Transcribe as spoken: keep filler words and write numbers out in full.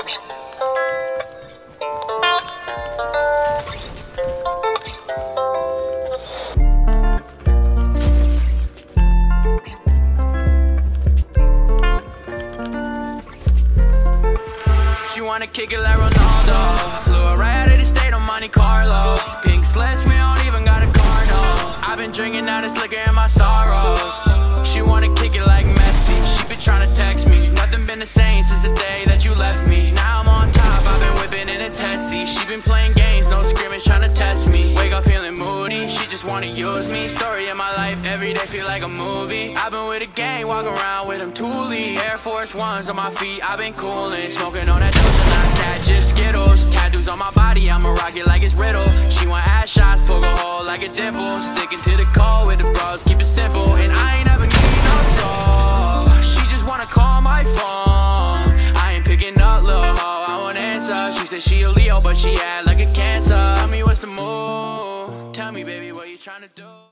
She wanna kick it like Ronaldo. Flew right out of the state on Monte Carlo. Pink slits, we don't even got a car, no. I've been drinking out this liquor in my sorrows. She wanna kick it like Messi. She been tryna text me. Nothing been the same since the day that you left me. Now I'm on top, I've been whipping in a tessie. She been playing games, no scrimmage, tryna test me. Wake up feeling moody, she just wanna use me. Story of my life, every day feel like a movie. I've been with a gang, walk around with them Thule. Air Force Ones on my feet, I've been cooling. Smoking on that Doja Cat, that just Skittles. Tattoos on my body, I'ma rock it like it's Riddle. She want ass shots, poke a hole like a dimple. Sticking to the call with the bros, keep it simple. And I ain't ever need no soul. She just wanna call my phone. I ain't picking up, little hoe, I won't answer. She said she a Leo, but she had like a Cancer. Tell me what's the move? Tell me, baby, what you tryna do?